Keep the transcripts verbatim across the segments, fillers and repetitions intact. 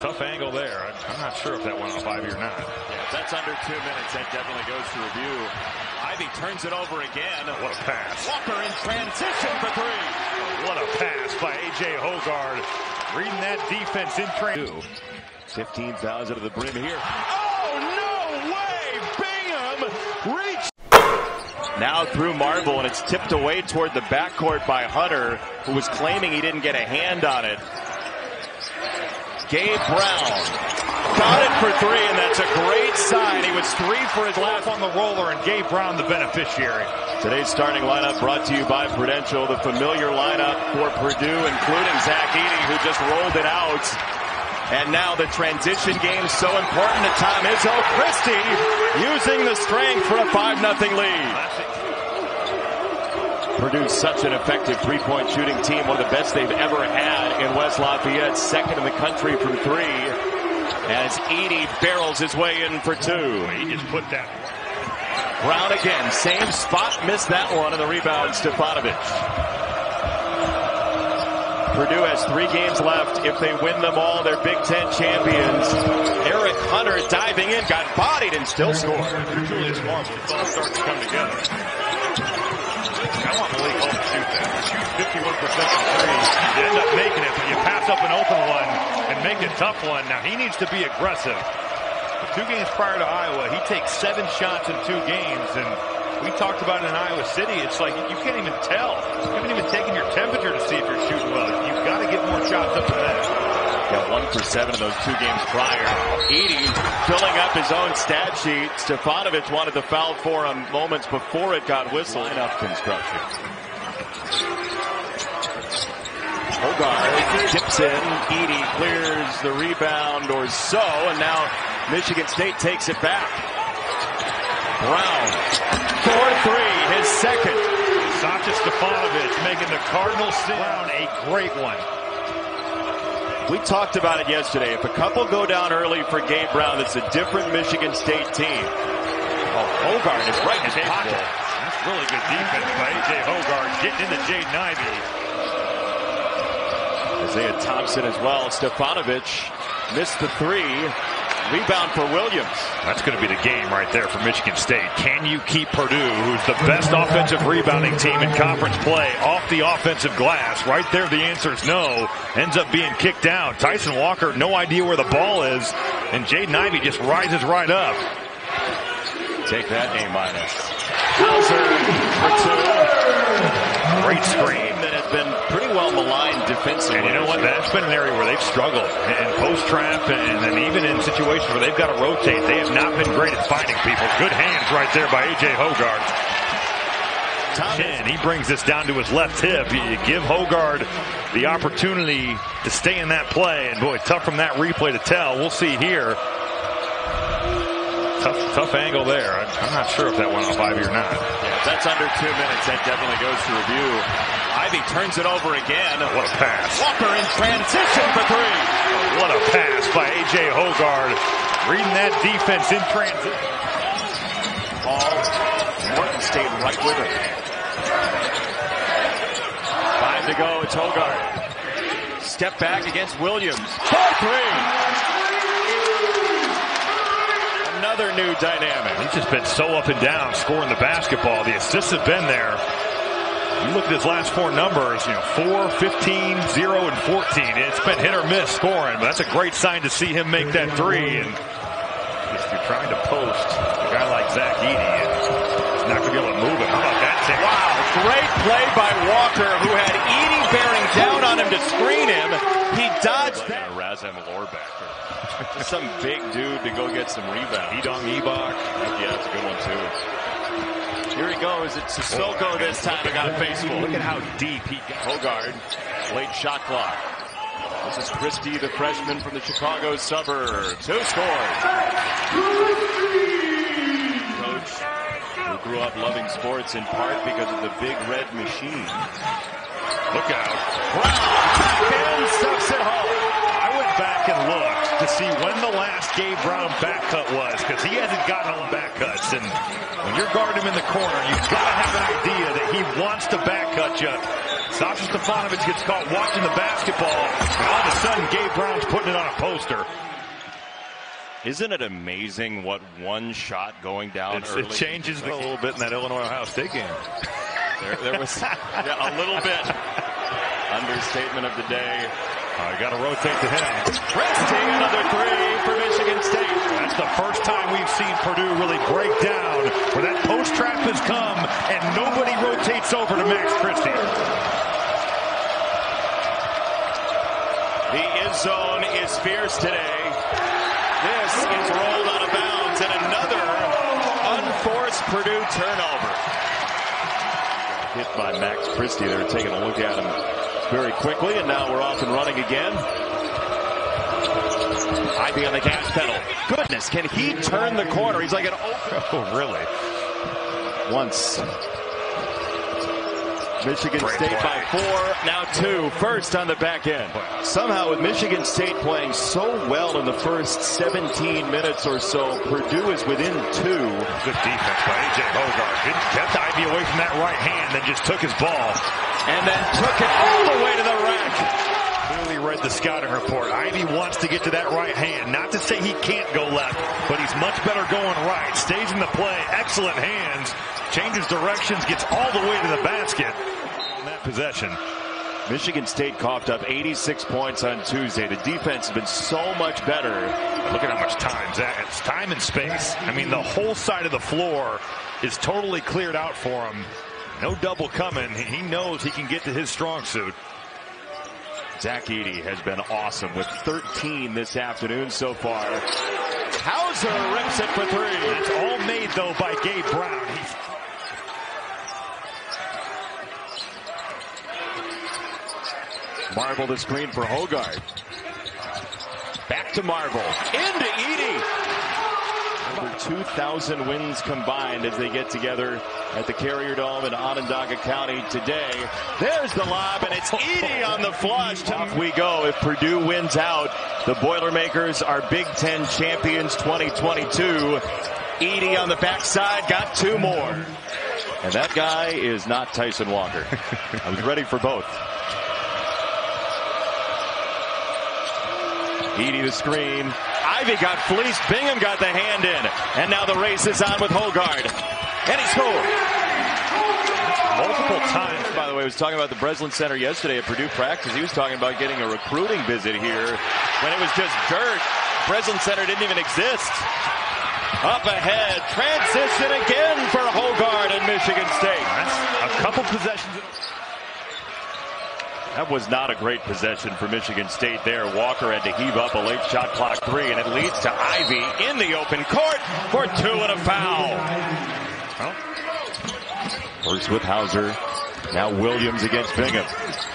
Tough angle there. I'm not sure if that went off Ivey or not. Yeah, if that's under two minutes, that definitely goes to review. Ivey turns it over again. What a pass. Walker in transition for three. What a pass by A J. Hoggard. Reading that defense in transition. fifteen thousand to the brim here. Oh, no way! Bingham reached. Now through Marble, and it's tipped away toward the backcourt by Hunter, who was claiming he didn't get a hand on it. Gabe Brown got it for three, and that's a great sign. He was three for his last on the roller, and Gabe Brown the beneficiary. Today's starting lineup brought to you by Prudential, the familiar lineup for Purdue, including Zach Edey, who just rolled it out. And now the transition game, so important to Tom Izzo. Christie using the strength for a five nothing lead. Purdue's such an effective three-point shooting team, one of the best they've ever had in West Lafayette, second in the country from three, as Edey barrels his way in for two. He just put that. Brown again, same spot, missed that one, and the rebound, Stefanovic. Purdue has three games left. If they win them all, they're Big Ten champions. Eric Hunter diving in, got bodied, and still scored. Julius Marble, it's all starting to come together. I want Malik Hall to shoot that. He shoots fifty-one percent from three. You end up making it, but you pass up an open one and make a tough one. Now, he needs to be aggressive. But two games prior to Iowa, he takes seven shots in two games. And we talked about it in Iowa City. It's like you can't even tell. You haven't even taken your temperature to see if you're shooting well. You've got to get more shots up than that. Got one for seven in those two games prior. Edey filling up his own stat sheet. Stefanovic wanted the foul for him moments before it got whistled. Lineup construction. Hoggard dips in. Edey clears the rebound or so, and now Michigan State takes it back. Brown, four three, his second. Sasha Stefanovic making the Cardinals sit. Brown, a great one. We talked about it yesterday. If a couple go down early for Gabe Brown, it's a different Michigan State team. Oh, Hoggard is right in his pocket. That's really good defense by A J. Hoggard getting into Jaden Ivey. Isaiah Thompson as well. Stefanovic missed the three. Rebound for Williams. That's going to be the game right there for Michigan State. Can you keep Purdue, who's the best offensive rebounding team in conference play, off the offensive glass? Right there, the answer is no. Ends up being kicked out. Tyson Walker, no idea where the ball is. And Jaden Ivey just rises right up. Take that A minus. Hauser for two. Great screen. That has been pretty well maligned defensively. And you know what? That's been an area where they've struggled. And post-trap, and, and even in situations where they've got to rotate, they have not been great at finding people. Good hands right there by A J. Hoggard. And he brings this down to his left hip. You, you give Hoggard the opportunity to stay in that play. And, boy, tough from that replay to tell. We'll see here. Tough, tough angle there. I'm not sure if that went off Ivey or not. Yeah, if that's under two minutes, that definitely goes to review. Ivey turns it over again. What a pass. Walker in transition for three. What a pass by A J. Hoggard. Reading that defense in transition. Hall. Morton stayed right with him. Five to go. It's Hoggard. Step back against Williams. four three. Another new dynamic. He's just been so up and down scoring the basketball. The assists have been there. You look at his last four numbers, you know, four, fifteen, zero, and fourteen. It's been hit or miss scoring, but that's a great sign to see him make that three. And if you're trying to post a guy like Zach Edey, he's not going to be able to move it. How about that? Take? Wow, great play by Walker, who had Edey bearing down on him to screen him. He dodged that. Razem Lorbacker. Just some big dude to go get some rebound. Edong Ebok. Yeah, that's a good one, too. Here he goes. It's Sissoko oh, this time. I got a face full. Look at how deep he got. Hoggard, late shot clock. This is Christie, the freshman from the Chicago suburbs. Two scores. Coach who grew up loving sports in part because of the big red machine. Look out. Brown sucks it home. Back and looked to see when the last Gabe Brown back cut was, because he hasn't gotten on back cuts. And when you're guarding him in the corner, you've got to have an idea that he wants to back cut you. Sasha Stefanovic gets caught watching the basketball, and all of a sudden Gabe Brown's putting it on a poster. Isn't it amazing what one shot going down it's, early? It changes the, a little bit in that Illinois-Ohio State game. There, there was yeah, a little bit. Understatement of the day. I got to rotate to him. Christie, another three for Michigan State. That's the first time we've seen Purdue really break down, where that post trap has come and nobody rotates over to Max Christie. The end zone is fierce today. This is rolled out of bounds and another unforced Purdue turnover. Hit by Max Christie. They're taking a look at him very quickly, and now we're off and running again. Ivey on the gas pedal. Goodness, can he turn the corner? He's like an oh, really? Once. Michigan Great State play. by four, now two. First on the back end. Somehow with Michigan State playing so well in the first seventeen minutes or so, Purdue is within two. Good defense by A J. Hoggard. Kept Ivey away from that right hand, then just took his ball. And then took it all the way to the rack. Clearly read the scouting report. Ivey wants to get to that right hand. Not to say he can't go left, but he's much better going right. Stays in the play. Excellent hands. Changes directions. Gets all the way to the basket. In that possession. Michigan State coughed up eighty-six points on Tuesday. The defense has been so much better. Look at how much time, Zach. It's time and space. I mean, the whole side of the floor is totally cleared out for him. No double coming. He knows he can get to his strong suit. Zach Edey has been awesome with thirteen this afternoon so far. Hauser rips it for three. It's all made, though, by Gabe Brown. He's... Marble to screen for Hoggard. Back to Marble. Into Edey. Over two thousand wins combined as they get together at the Carrier Dome in Onondaga County today. There's the lob, and it's Edey on the flush. Off we go. If Purdue wins out, the Boilermakers are Big Ten champions twenty twenty-two. Edey on the backside, got two more. And that guy is not Tyson Walker. I was ready for both. Edey the screen. Ivey got fleeced. Bingham got the hand in. And now the race is on with Hoggard. And he scored. Multiple times, by the way, was talking about the Breslin Center yesterday at Purdue practice. He was talking about getting a recruiting visit here when it was just dirt. Breslin Center didn't even exist. Up ahead. Transition again for Hoggard and Michigan State. That's a couple possessions. That was not a great possession for Michigan State there. Walker had to heave up a late shot clock three, and it leads to Ivey in the open court for two and a foul. Well, first with Hauser, now Williams against Bingham.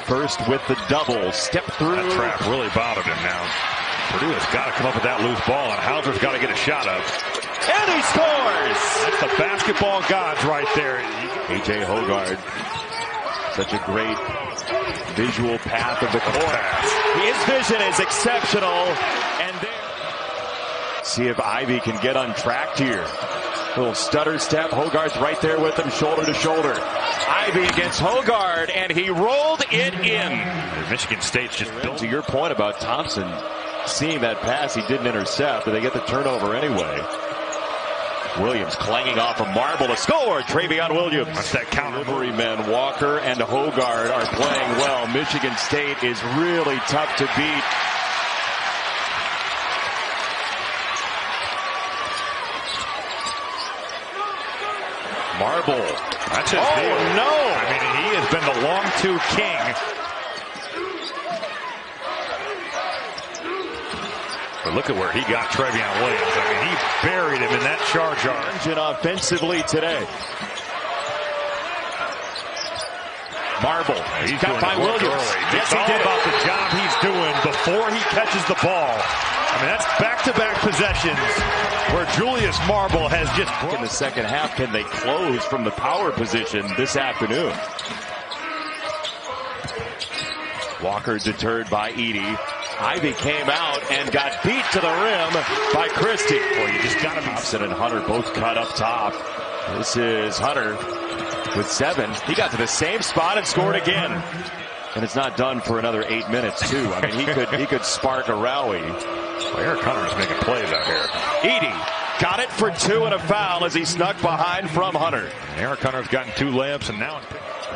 First with the double, step through. That trap really bothered him now. Purdue has got to come up with that loose ball, and Hauser's got to get a shot up. And he scores! That's the basketball gods right there. A J. Hoggard, such a great visual path of the court. His vision is exceptional. And there. See if Ivey can get on track here. Little stutter step. Hoggard's right there with him, shoulder to shoulder. Ivey against Hoggard, and he rolled it in. Michigan State's just built. To your point about Thompson seeing that pass, he didn't intercept, but they get the turnover anyway. Williams clanging off a marble to score. Trevion Williams. That's that counter. Delivery men Walker and Hoggard are playing well. Michigan State is really tough to beat. Marble. That's his oh, deal. Oh, no. I mean, he has been the long two king. But look at where he got Trevion Williams. I mean, he buried him in that charge arm. Offensively today. Marble. He's got by Williams. Early. Yes, it's he all did about it. The job he's doing before he catches the ball. I mean, that's back-to-back possessions where Julius Marble has just... In the second half, can they close from the power position this afternoon? Walker deterred by Edey. Ivey came out and got beat to the rim by Christie. Well, you just got him. Thompson and Hunter both cut up top. This is Hunter with seven. He got to the same spot and scored again. And it's not done for another eight minutes, too. I mean, he could he could spark a rally. Well, Eric Hunter is making plays out here. Edey got it for two and a foul as he snuck behind from Hunter. And Eric Hunter's gotten two layups, and now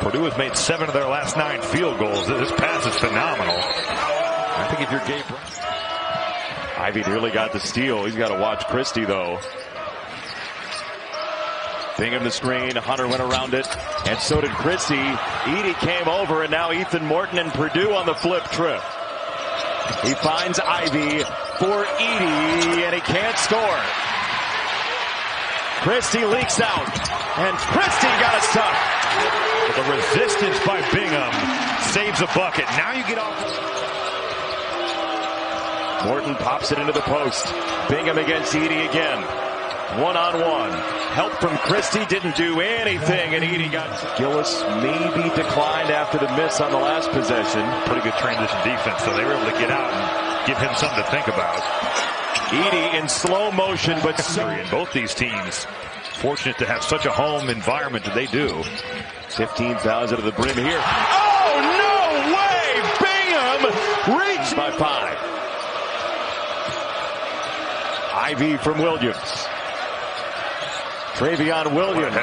Purdue has made seven of their last nine field goals. This pass is phenomenal. I think if you're Gabe Brown. Ivey nearly got the steal. He's got to watch Christie, though. Bingham the screen, Hunter went around it, and so did Christie. Edey came over, and now Ethan Morton and Purdue on the flip trip. He finds Ivey for Edey, and he can't score. Christie leaks out, and Christie got a stop. The resistance by Bingham saves a bucket. Now you get off. Morton pops it into the post. Bingham against Edey again. One-on-one. Help from Christie didn't do anything, and Edey got... Gillis maybe declined after the miss on the last possession. Pretty good transition defense, so they were able to get out and give him something to think about. Edey in slow motion, but... And both these teams fortunate to have such a home environment that they do. fifteen thousand to the brim here. Oh, no way! Bingham reached by five. Ivey from Williams. Trevion Williams.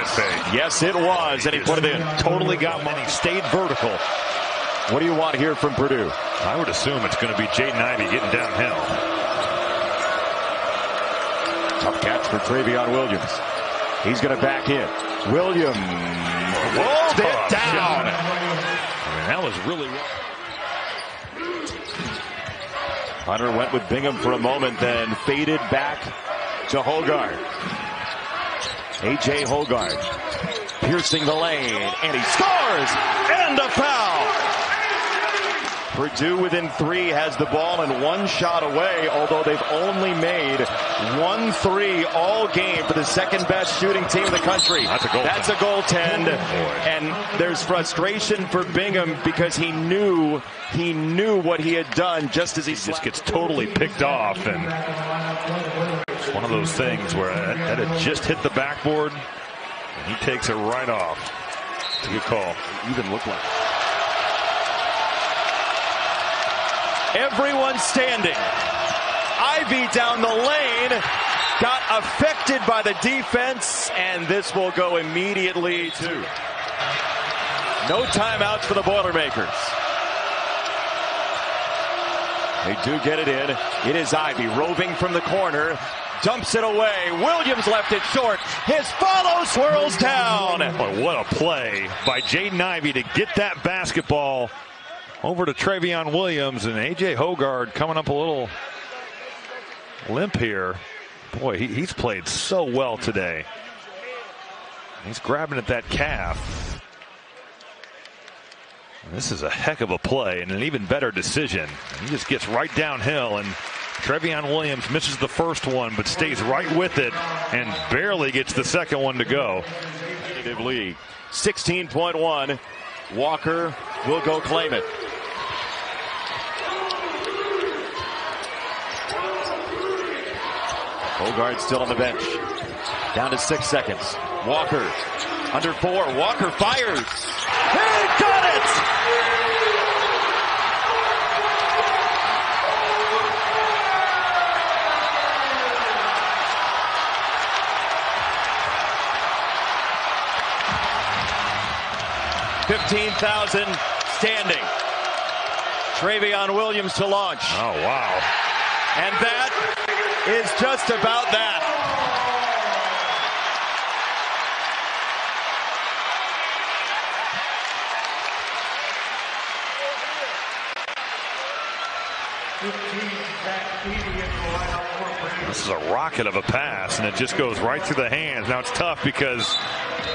Yes, it was, and he put it in. Totally got money. Stayed vertical. What do you want here from Purdue? I would assume it's going to be Jaden Ivey getting downhill. Tough catch for Trevion Williams. He's going to back in. Williams rolled it down. Man, that was really well. Hunter went with Bingham for a moment, then faded back to Hoggard. A J. Hoggard piercing the lane, and he scores, and a foul. Purdue within three has the ball and one shot away, although they've only made one three all game for the second-best shooting team in the country. That's a goal. That's a goaltend, and there's frustration for Bingham because he knew he knew what he had done just as he just gets totally picked off. And one of those things where that had just hit the backboard, and he takes it right off. It's a good call. Even looked like everyone standing. Ivey down the lane, got affected by the defense, and this will go immediately to no timeouts for the Boilermakers. They do get it in. It is Ivey roving from the corner. Dumps it away. Williams left it short. His follow swirls down. Boy, what a play by Jaden Ivey to get that basketball over to Trevion Williams. And A J. Hoggard coming up a little limp here. Boy, he, he's played so well today. He's grabbing at that calf. This is a heck of a play and an even better decision. He just gets right downhill, and Trevion Williams misses the first one but stays right with it and barely gets the second one to go. League sixteen point one. Walker will go claim it. Hoggard still on the bench. Down to six seconds. Walker under four. Walker fires. He got it! fifteen thousand standing. Trevion Williams to launch. Oh, wow. And that is just about that. This is a rocket of a pass, and it just goes right through the hands. Now it's tough because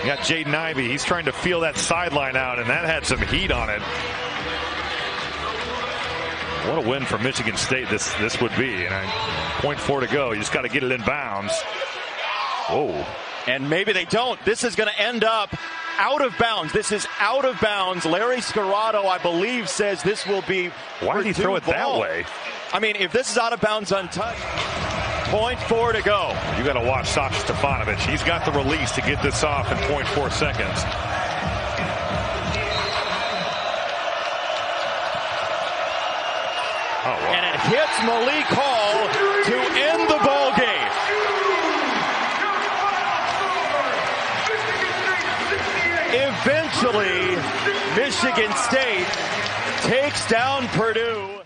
you got Jaden Ivey. He's trying to feel that sideline out, and that had some heat on it. What a win for Michigan State this this would be. And I, point four to go. You just got to get it in bounds. Whoa. And maybe they don't. This is going to end up out of bounds. This is out of bounds. Larry Scarrato, I believe, says this will be... Why did he throw it ball that way? I mean, if this is out of bounds untouched... point four to go. You got to watch Sasha Stefanovic. He's got the release to get this off in point four seconds. Oh, wow. And it hits Malik Hall to end the ball game. Eventually, Michigan State takes down Purdue.